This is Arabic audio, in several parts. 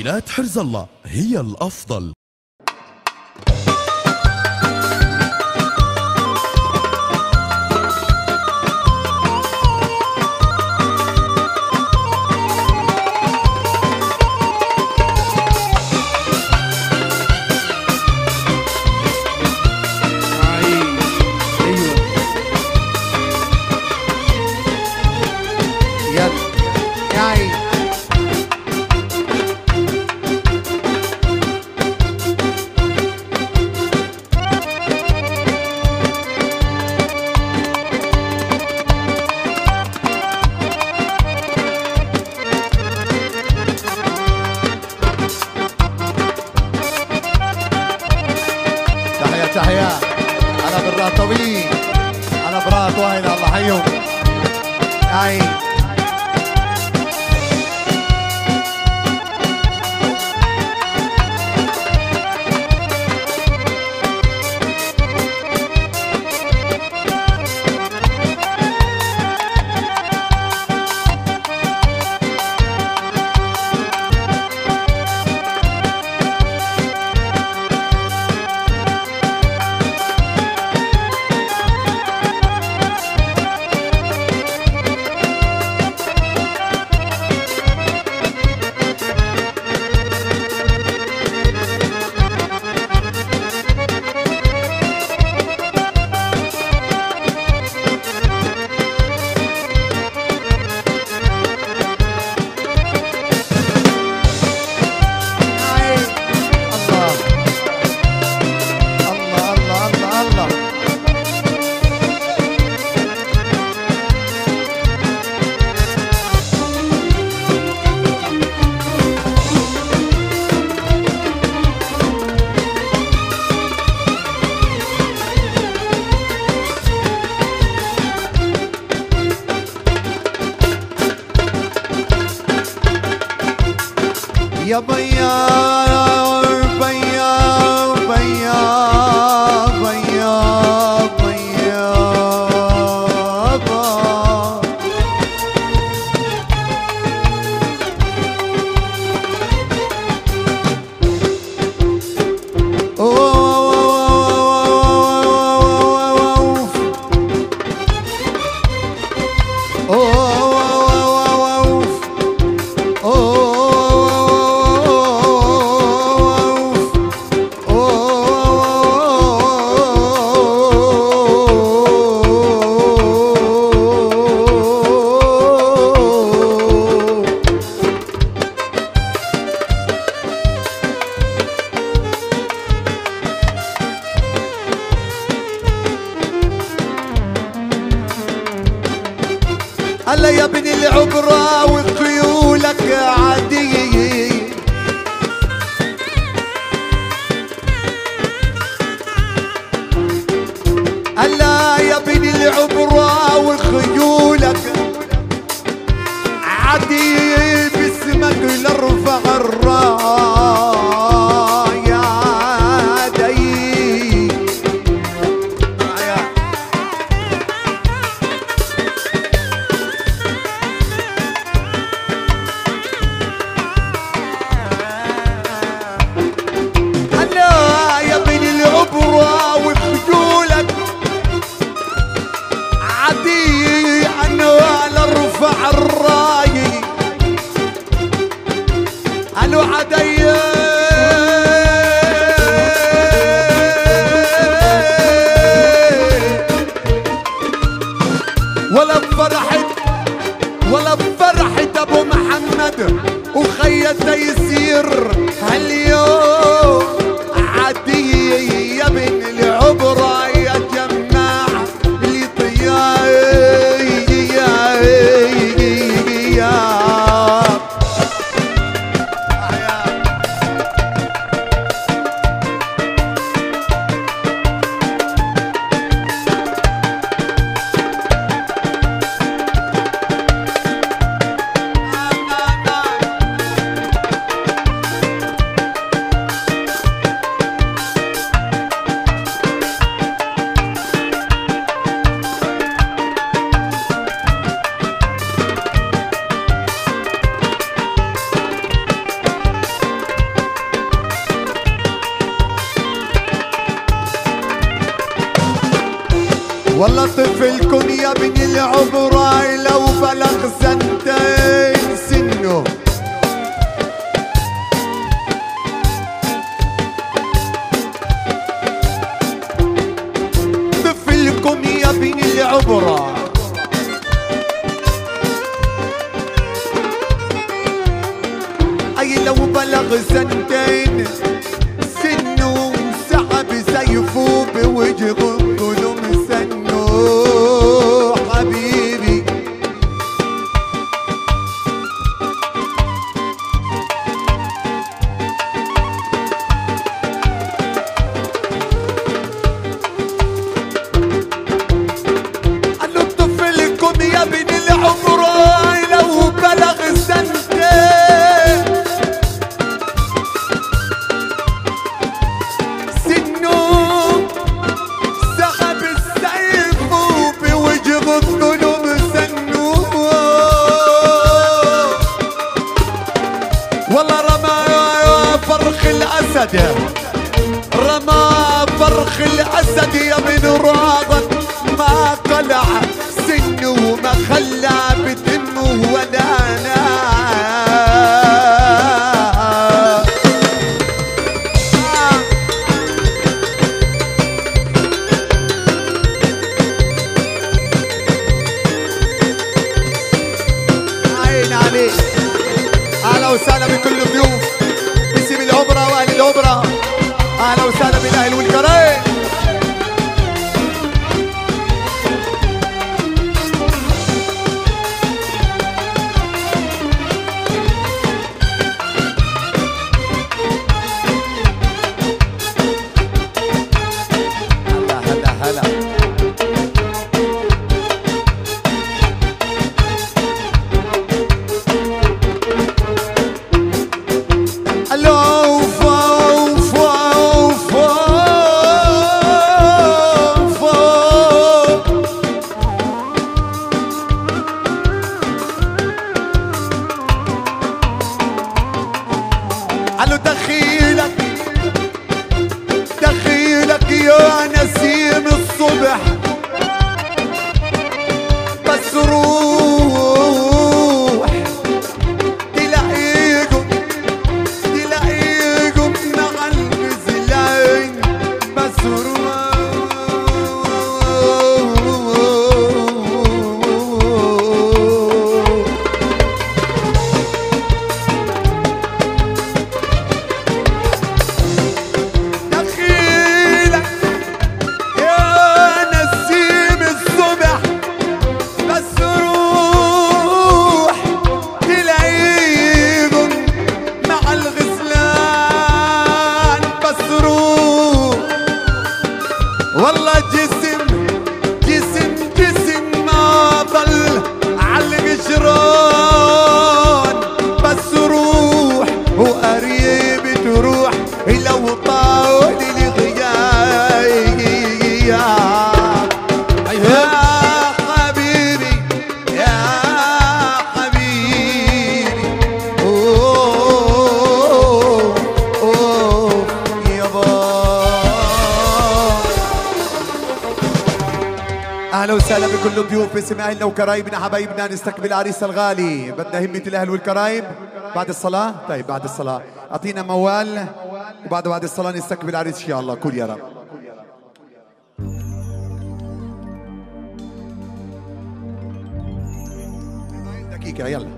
تسجيلات حرز الله هي الأفضل. تحية على برات طويل على برات وين الله حيهم. اي يا بيار بيار بيار بيار بيار هلا يا ابن العبرة وخيولك عادية هلا يا ابن العبرة وخيولك عادية باسمك لارفع الراية والله طفلكن يا ابن العمراي لو بلغ سنتين سنه طفلكن يا ابن العمراي أي لو بلغ سنتين سنه سحب سيفه بوجهه رمى فرخ الأسد يا ابن راضن ما قلع سنه وما خلى بدمه ولا أنا عين عليك. أهلا وسهلا بكل الضيوف بسيب العبرة وأهل العبرة. أهلا وسهلا بالأهل والكريم. قالوا دخيلك يا نسيم الصبح بس روح تلاقيكم مع النزلين بس اهلا وسهلا بكل الضيوف باسم اهلنا وكرايبنا حبايبنا. نستقبل عريس الغالي. بدنا همه الاهل والكرايب بعد الصلاه. طيب بعد الصلاه اعطينا موال وبعد الصلاه نستقبل عريس ان شاء الله. كل يا رب. دقيقه يلا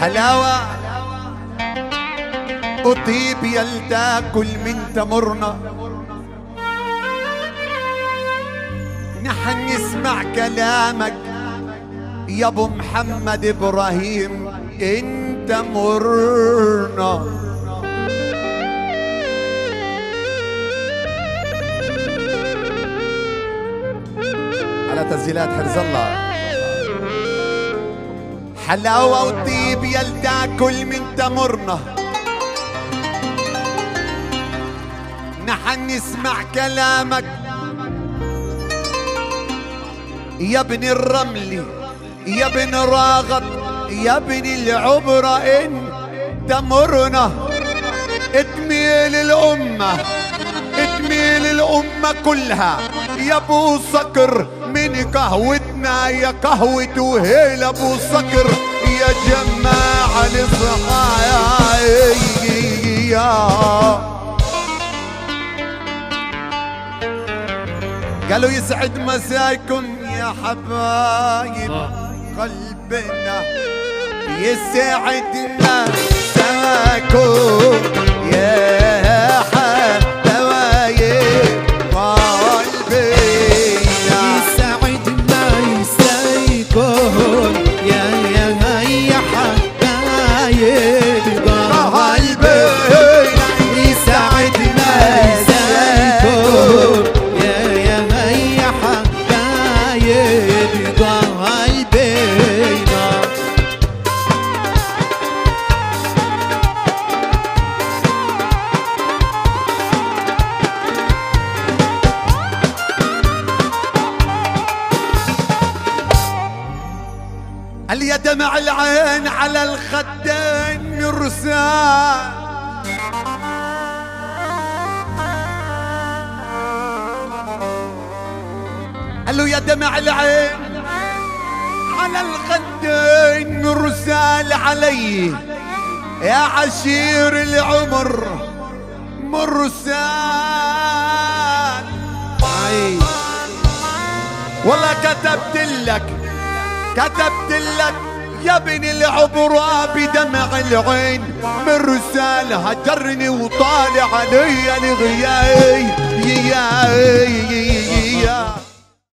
حلاوه وطيب يلتا كل من تمرنا نحن نسمع كلامك يا ابو محمد ابراهيم انت مرنا على تسجيلات حرز الله. حلاوة وطيب يلتا كل من تمرنا نحن نسمع كلامك يا ابن الرمل يا ابن راغب يا ابن العبرة انت مرنا تميل الأمة تميل الأمة كلها يا أبو صقر، من قهوتنا يا قهوة وهيل أبو صقر يا جماعة نصحى. قالوا يسعد مساكم يا حبايب قلبنا، يسعد مساكم يا حبايب قلبنا، يسعد مساكم يا حبايب قلبنا، يسعد مساكم دمع العين على الخدين يرسال، قالوا يا دمع العين على الخدين يرسال علي يا عشير العمر مرسال. والله كتبت لك يا ابن العبرة بدمع العين من رسالة، هجرني وطالع علي الغياي